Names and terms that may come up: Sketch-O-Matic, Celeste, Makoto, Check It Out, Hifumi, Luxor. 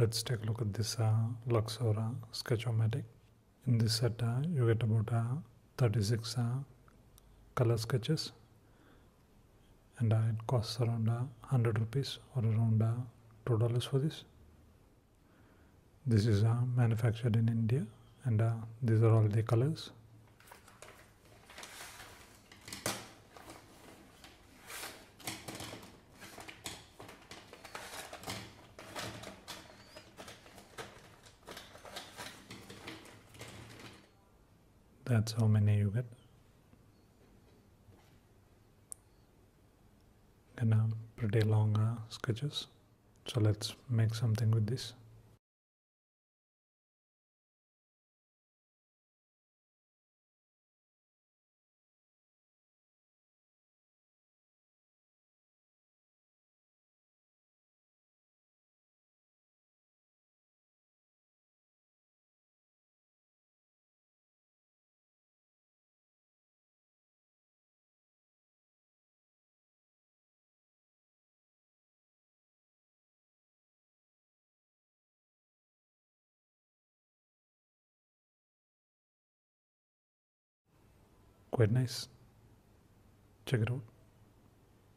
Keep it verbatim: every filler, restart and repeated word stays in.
Let's take a look at this uh, Luxor uh, Sketch-O-Matic. In this set, uh, you get about uh, thirty-six uh, color sketches, and uh, it costs around uh, one hundred rupees or around uh, two dollars for this. This is uh, manufactured in India, and uh, these are all the colors. That's how many you get. And uh, pretty long uh, sketches. So let's make something with this. Quite nice. Check it out.